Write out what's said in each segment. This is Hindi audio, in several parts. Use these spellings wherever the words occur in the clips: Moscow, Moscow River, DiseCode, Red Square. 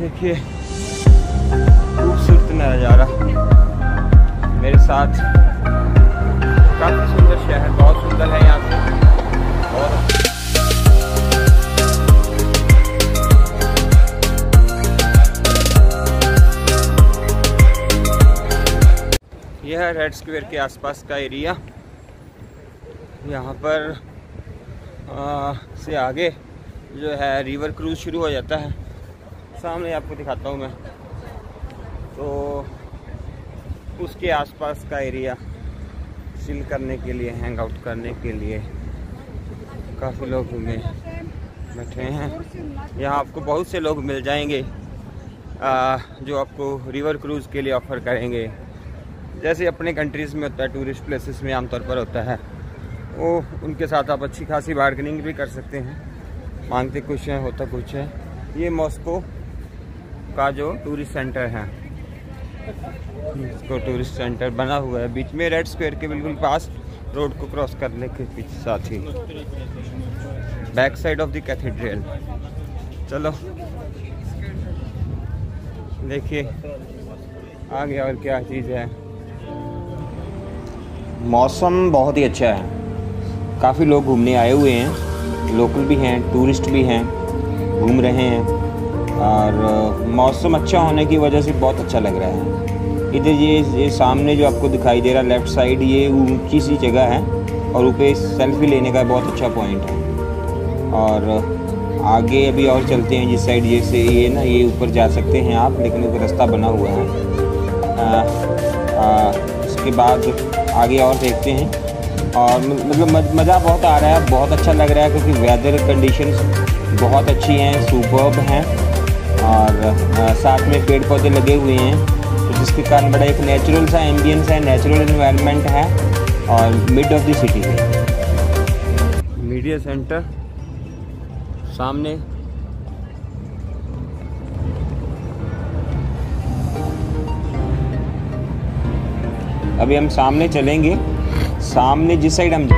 देखिए खूबसूरत नज़ारा मेरे साथ। काफ़ी सुंदर शहर, बहुत सुंदर है यहाँ से। बहुत यह है रेड स्क्वायर के आसपास का एरिया। यहाँ पर से आगे जो है रिवर क्रूज शुरू हो जाता है। सामने आपको दिखाता हूँ मैं, तो उसके आसपास का एरिया चिल करने के लिए, हैंग आउट करने के लिए काफ़ी लोग घूमे बैठे हैं। यहाँ आपको बहुत से लोग मिल जाएंगे जो आपको रिवर क्रूज़ के लिए ऑफ़र करेंगे, जैसे अपने कंट्रीज़ में होता है, टूरिस्ट प्लेसेस में आमतौर पर होता है। वो उनके साथ आप अच्छी खासी बार्गेनिंग भी कर सकते हैं, मांगते कुछ हैं होता कुछ है। ये मॉस्को का जो टूरिस्ट सेंटर है, इसको टूरिस्ट सेंटर बना हुआ है बीच में रेड स्क्वायर के बिल्कुल पास, रोड को क्रॉस करने के पीछे साथ ही back side of the cathedral. चलो देखिए आगे और क्या चीज़ है। मौसम बहुत ही अच्छा है, काफ़ी लोग घूमने आए हुए हैं, लोकल भी हैं, टूरिस्ट भी हैं, घूम रहे हैं। और मौसम अच्छा होने की वजह से बहुत अच्छा लग रहा है। इधर ये सामने जो आपको दिखाई दे रहा है लेफ़्ट साइड, ये ऊंची सी जगह है और ऊपर सेल्फी लेने का बहुत अच्छा पॉइंट है। और आगे अभी और चलते हैं जिस साइड, जैसे ये ना, ये ऊपर जा सकते हैं आप, लेकिन ऊपर रास्ता बना हुआ है। उसके बाद आगे और देखते हैं। और मतलब मज़ा बहुत आ रहा है, बहुत अच्छा लग रहा है क्योंकि वेदर कंडीशंस बहुत अच्छी हैं, सुपर्ब हैं। और साथ में पेड़ पौधे लगे हुए हैं, तो जिसके कारण बड़ा एक नेचुरल सा एम्बियंस है, नेचुरल इन्वायरमेंट है। और मिड ऑफ द सिटी है मीडिया सेंटर सामने। अभी हम सामने चलेंगे, सामने जिस साइड हम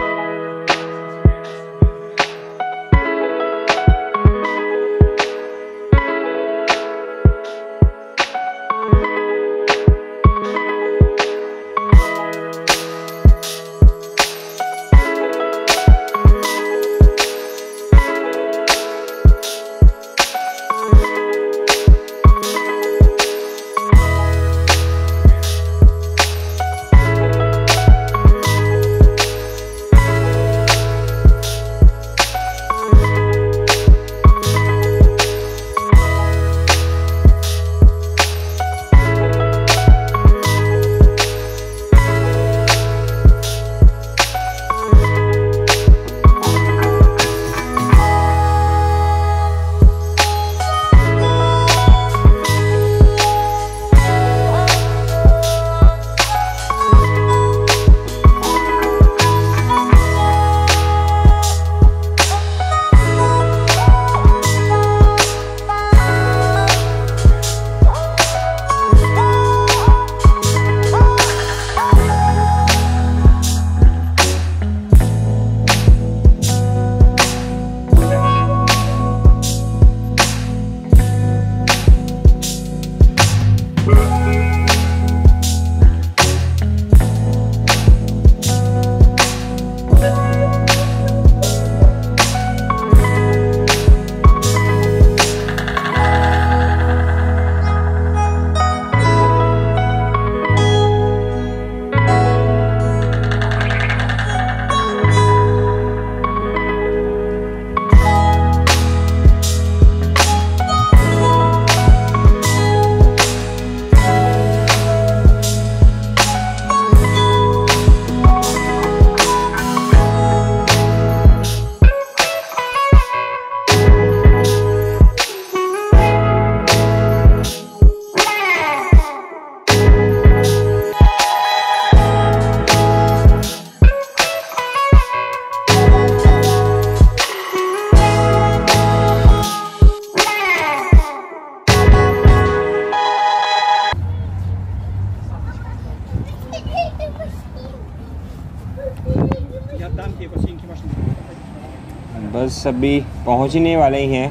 बस अभी पहुंचने वाले ही हैं।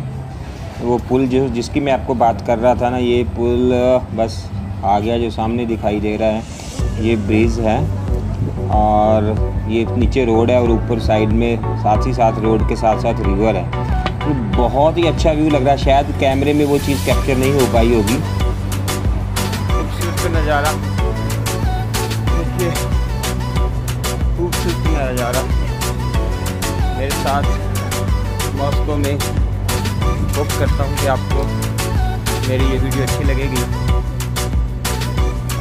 वो पुल जो जिसकी मैं आपको बात कर रहा था ना, ये पुल बस आ गया जो सामने दिखाई दे रहा है, ये ब्रिज है और ये नीचे रोड है और ऊपर साइड में साथ ही साथ रोड के साथ साथ रिवर है। तो बहुत ही अच्छा व्यू लग रहा है, शायद कैमरे में वो चीज़ कैप्चर नहीं हो पाई होगी। खूबसूरत नज़ारा देखिए, खूबसूरत नज़ारा। मेरे साथ मॉस्को में होप करता हूँ कि आपको मेरी ये वीडियो अच्छी लगेगी।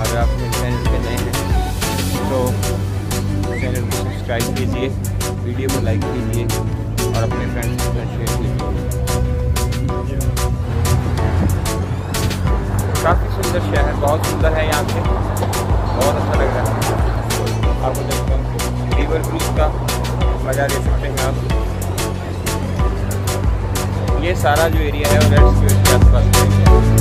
अगर आप मेरे चैनल पर नए हैं तो चैनल को सब्सक्राइब कीजिए, वीडियो को लाइक कीजिए और अपने फ्रेंड्स के साथ शेयर कीजिए। काफ़ी सुंदर शहर, बहुत सुंदर है, यहाँ से बहुत अच्छा लग रहा है। आप जब रिवर क्रूज का मज़ा ले सकते हैं आप। ये सारा जो एरिया है वो रेड स्क्वायर के आसपास है।